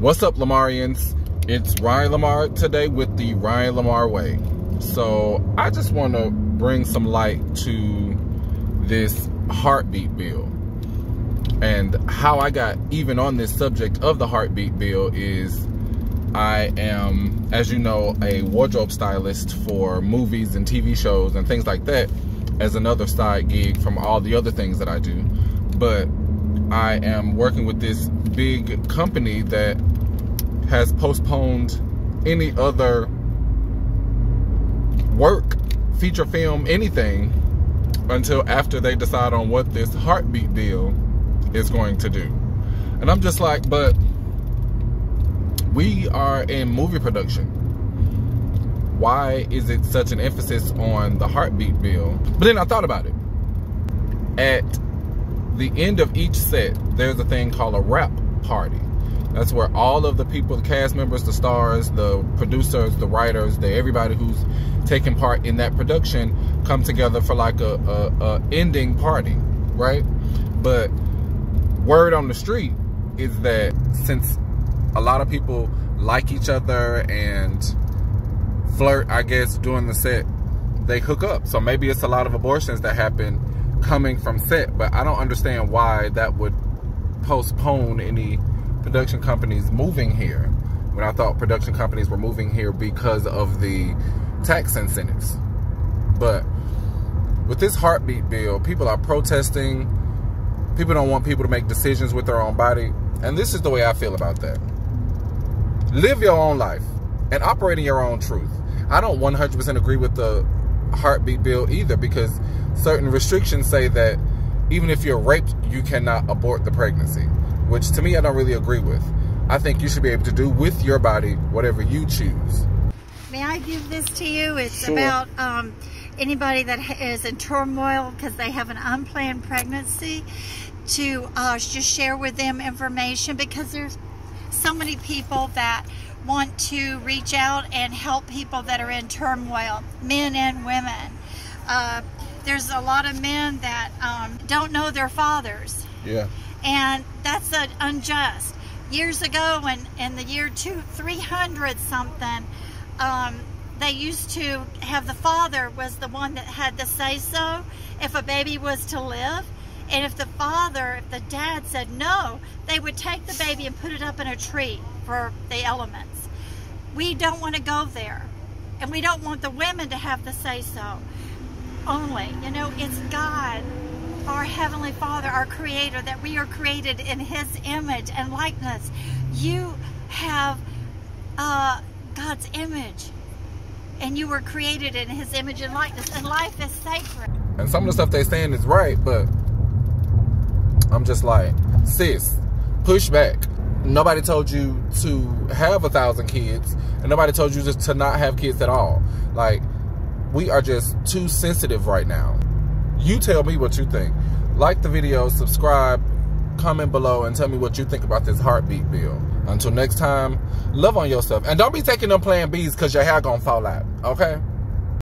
What's up, Lamarrians? It's Ryan Lamarre today with the Ryan Lamarre Way. So I just want to bring some light to this heartbeat bill. And how I got even on this subject of the heartbeat bill is I am, as you know, a wardrobe stylist for movies and TV shows and things like that as another side gig from all the other things that I do. But I am working with this big company that has postponed any other work, feature film, anything, until after they decide on what this heartbeat bill is going to do. And I'm just like, but we are in movie production. Why is it such an emphasis on the heartbeat bill? But then I thought about it. At the end of each set, there's a thing called a wrap party. That's where all of the people, the cast members, the stars, the producers, the writers, everybody who's taking part in that production come together for like a ending party, right? But word on the street is that since a lot of people like each other and flirt, I guess, during the set, they hook up. So maybe it's a lot of abortions that happen coming from set, but I don't understand why that would postpone any production companies moving here, when I thought production companies were moving here because of the tax incentives. But with this heartbeat bill, people are protesting. People don't want people to make decisions with their own body. And this is the way I feel about that. Live your own life and operate in your own truth. I don't 100% agree with the heartbeat bill either, because certain restrictions say that even if you're raped, you cannot abort the pregnancy, which to me, I don't really agree with. I think you should be able to do with your body whatever you choose. May I give this to you? It's sure. About anybody that is in turmoil because they have an unplanned pregnancy, to just share with them information, because there's so many people that want to reach out and help people that are in turmoil, men and women. There's a lot of men that don't know their fathers. Yeah. And that's unjust. Years ago, in the year 300 something, they used to have the father was the one that had the say-so if a baby was to live. And if the father, if the dad said no, they would take the baby and put it up in a tree for the elements. We don't want to go there. And we don't want the women to have the say-so only. You know, it's God, our Heavenly Father, our Creator, that we are created in His image and likeness. You have God's image, and you were created in His image and likeness, and life is sacred. And some of the stuff they're saying is right, but I'm just like, sis, push back. Nobody told you to have 1,000 kids, and nobody told you just to not have kids at all. Like, we are just too sensitive right now. You tell me what you think. Like the video, subscribe, comment below, and tell me what you think about this heartbeat bill. Until next time, love on yourself. And don't be taking them Plan Bs, because your hair gonna fall out, okay?